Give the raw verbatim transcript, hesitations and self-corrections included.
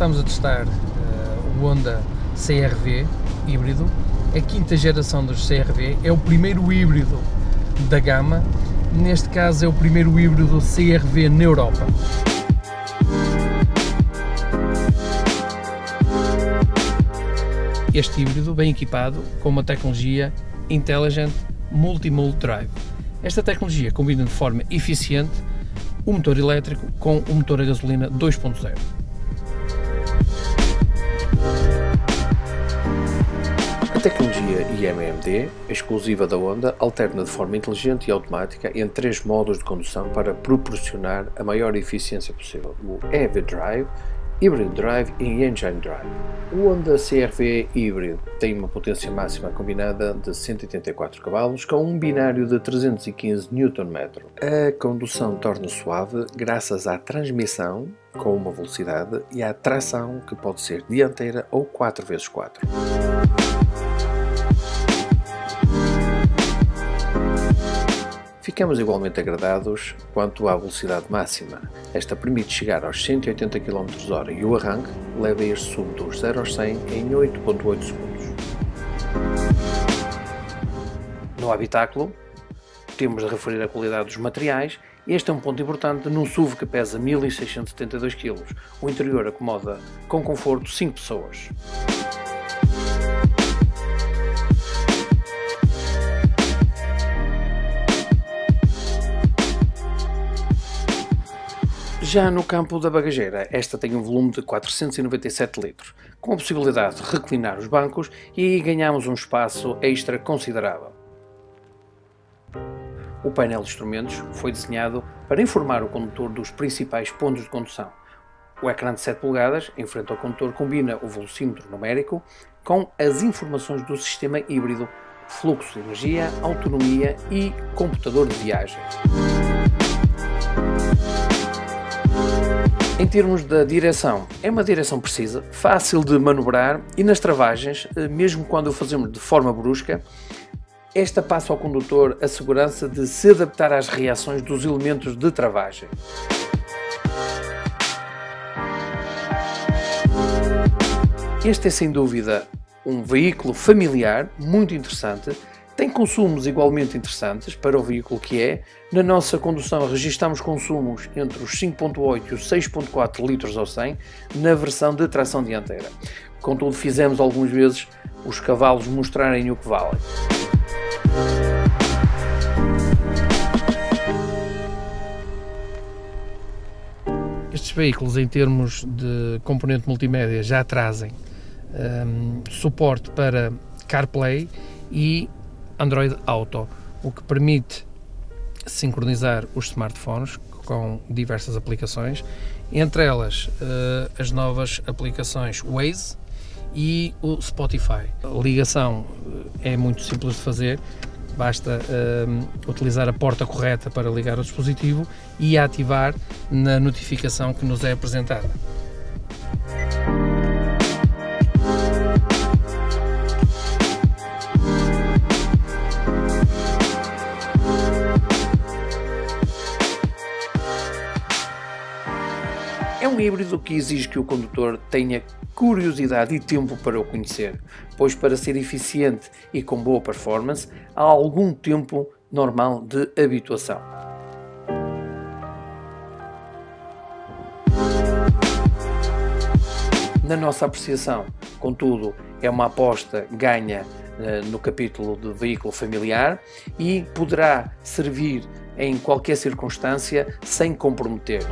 estamos a testar uh, o Honda C R V híbrido, a quinta geração dos C R V, é o primeiro híbrido da gama, neste caso é o primeiro híbrido C R V na Europa. Este híbrido vem equipado com uma tecnologia Intelligent Multi-Drive. Esta tecnologia combina de forma eficiente o motor elétrico com o motor a gasolina dois ponto zero. A tecnologia I M M D, exclusiva da Honda, alterna de forma inteligente e automática entre três modos de condução para proporcionar a maior eficiência possível: o E V Drive, Hybrid Drive e Engine Drive. O Honda C R V híbrido tem uma potência máxima combinada de cento e oitenta e quatro cavalos com um binário de trezentos e quinze newton metros. A condução torna-se suave graças à transmissão com uma velocidade e à tração, que pode ser dianteira ou quatro por quatro. Ficamos igualmente agradados quanto à velocidade máxima. Esta permite chegar aos cento e oitenta quilómetros por hora e o arranque leva este sub dos zero aos cem em oito ponto oito segundos. No habitáculo, temos de referir a qualidade dos materiais. Este é um ponto importante num S U V que pesa mil seiscentos e setenta e dois quilos. O interior acomoda com conforto cinco pessoas. Já no campo da bagageira, esta tem um volume de quatrocentos e noventa e sete litros, com a possibilidade de reclinar os bancos, e aí ganhamos um espaço extra considerável. O painel de instrumentos foi desenhado para informar o condutor dos principais pontos de condução. O ecrã de sete polegadas, em frente ao condutor, combina o velocímetro numérico com as informações do sistema híbrido, fluxo de energia, autonomia e computador de viagem. Em termos da direção, é uma direção precisa, fácil de manobrar, e nas travagens, mesmo quando o fazemos de forma brusca, esta passa ao condutor a segurança de se adaptar às reações dos elementos de travagem. Este é sem dúvida um veículo familiar muito interessante. Tem consumos igualmente interessantes para o veículo que é. Na nossa condução registamos consumos entre os cinco ponto oito e os seis ponto quatro litros ao cem na versão de tração dianteira. Contudo, fizemos algumas vezes os cavalos mostrarem o que valem. Estes veículos, em termos de componente multimédia, já trazem um, suporte para CarPlay e Android Auto, o que permite sincronizar os smartphones com diversas aplicações, entre elas uh, as novas aplicações Waze e o Spotify. A ligação é muito simples de fazer, basta uh, utilizar a porta correta para ligar o dispositivo e ativar na notificação que nos é apresentada. É um híbrido que exige que o condutor tenha curiosidade e tempo para o conhecer, pois para ser eficiente e com boa performance, há algum tempo normal de habituação. Na nossa apreciação, contudo, é uma aposta ganha eh, no capítulo de veículo familiar e poderá servir em qualquer circunstância sem comprometer.